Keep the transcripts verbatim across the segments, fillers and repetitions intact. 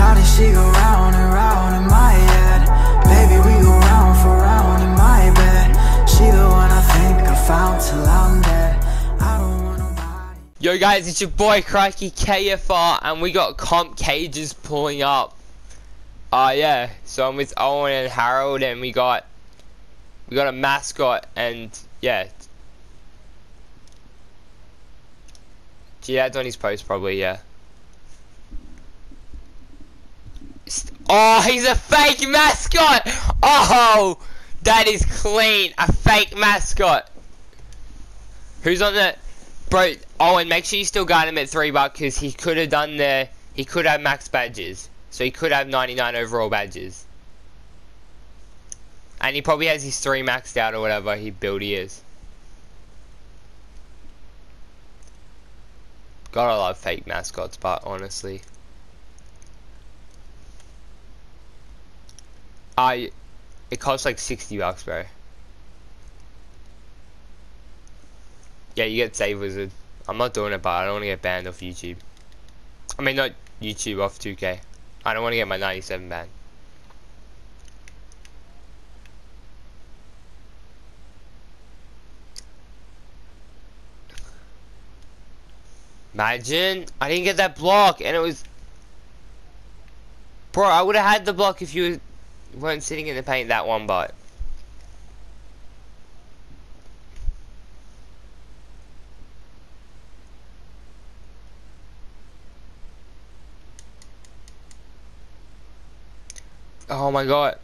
Shawty, she go round and round in my head. Baby, we go round for round in my bed. She the one I think I found till I'm dead. I don't want nobody. Yo guys, it's your boy Crikey K F R, and we got Comp Cages pulling up. Uh yeah, so I'm with Owen and Harold, and we got we got a mascot, and yeah. Gee, that's on his post probably, yeah. Oh, he's a fake mascot! Oh, that is clean, a fake mascot. Who's on the bro? Owen, make sure you still got him at three bucks, because he could have done the he could have max badges. So he could have ninety-nine overall badges. And he probably has his three maxed out or whatever he build he is. God, I love fake mascots, but honestly. I it costs like sixty bucks, bro. Yeah, you get Save Wizard. I'm not doing it, but I don't wanna get banned off YouTube. I mean not YouTube, off two K. I don't want to get my ninety-seven ban. Imagine I didn't get that block, and it was, bro. I would have had the block if you weren't sitting in the paint that one, but. Oh my god.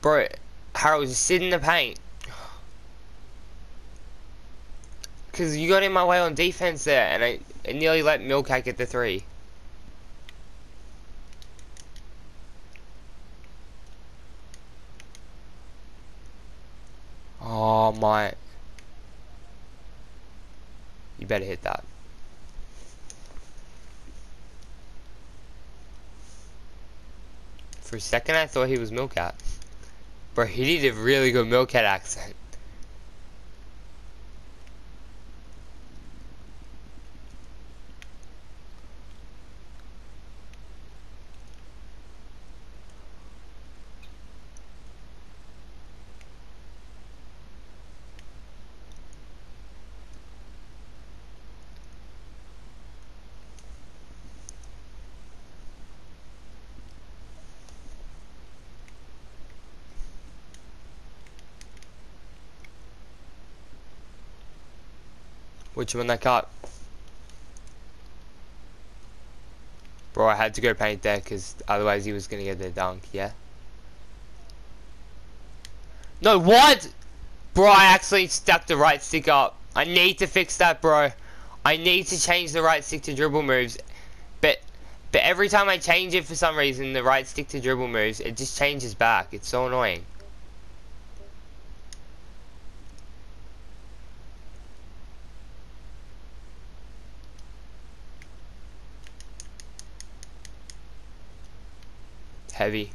Bro, Harold, just sit in the paint. Because you got in my way on defense there, and I, I nearly let Milkac get the three. Oh my. You better hit that. For a second I thought he was Milkat. Bro, he did a really good Milkat accent. Which one that cut? Bro, I had to go paint there because otherwise he was gonna get the dunk, yeah? No, what? Bro, I actually stuck the right stick up. I need to fix that, bro. I need to change the right stick to dribble moves. But but every time I change it for some reason, the right stick to dribble moves, it just changes back. It's so annoying. Heavy.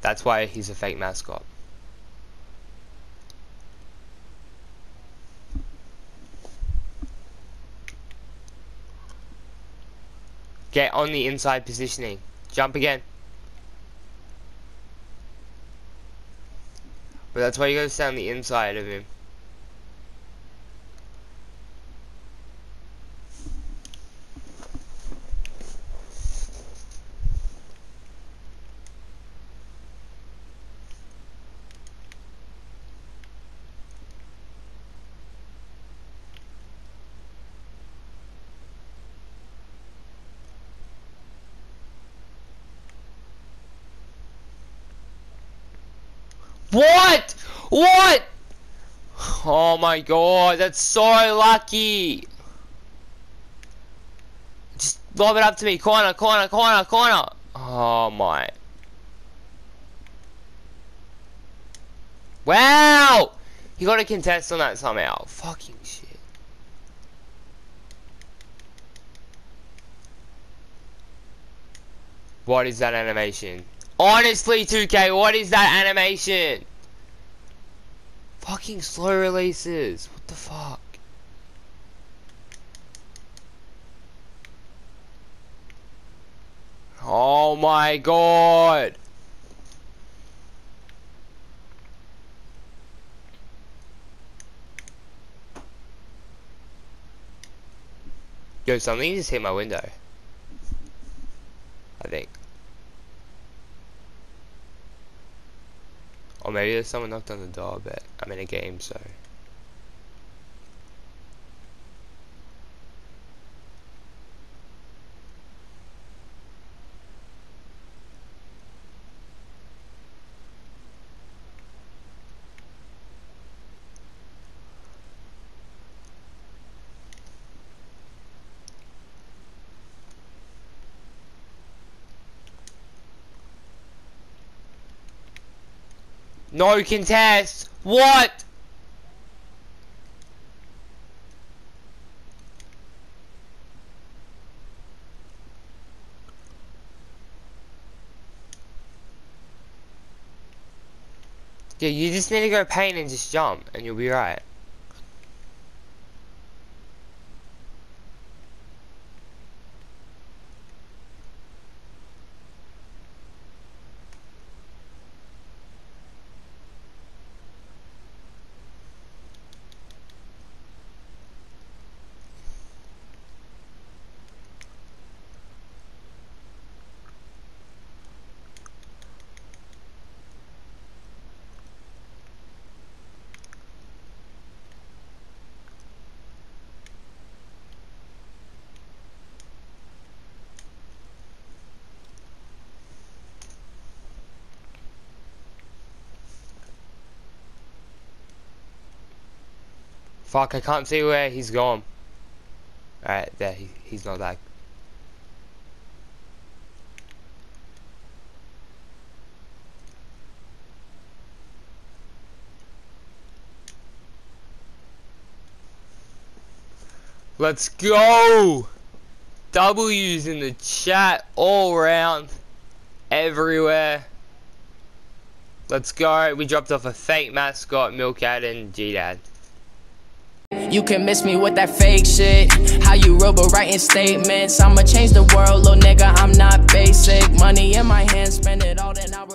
That's why he's a fake mascot. Get on the inside positioning. Jump again. But that's why you gotta stay on the inside of him. What? What? Oh my god, that's so lucky. Just lob it up to me. Corner, corner, corner, corner. Oh my. Wow! He got a contest on that somehow. Fucking shit. What is that animation? Honestly, two K, what is that animation? Fucking slow releases. What the fuck? Oh my god! Yo, something just hit my window. I think. Or maybe there's someone knocked on the door, but I'm in a game, so. No contest. What? Yeah, you just need to go paint and just jump and you'll be right. Fuck, I can't see where he's gone. Alright, there, he, he's not that. Let's go! W's in the chat, all around, everywhere. Let's go. We dropped off a fake mascot, Milkat and G-Dad. You can miss me with that fake shit. How you robo writing statements? I'ma change the world, little nigga, I'm not basic. Money in my hand, spend it all, then I'll